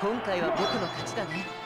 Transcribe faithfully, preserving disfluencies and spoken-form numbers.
今回は僕の勝ちだね。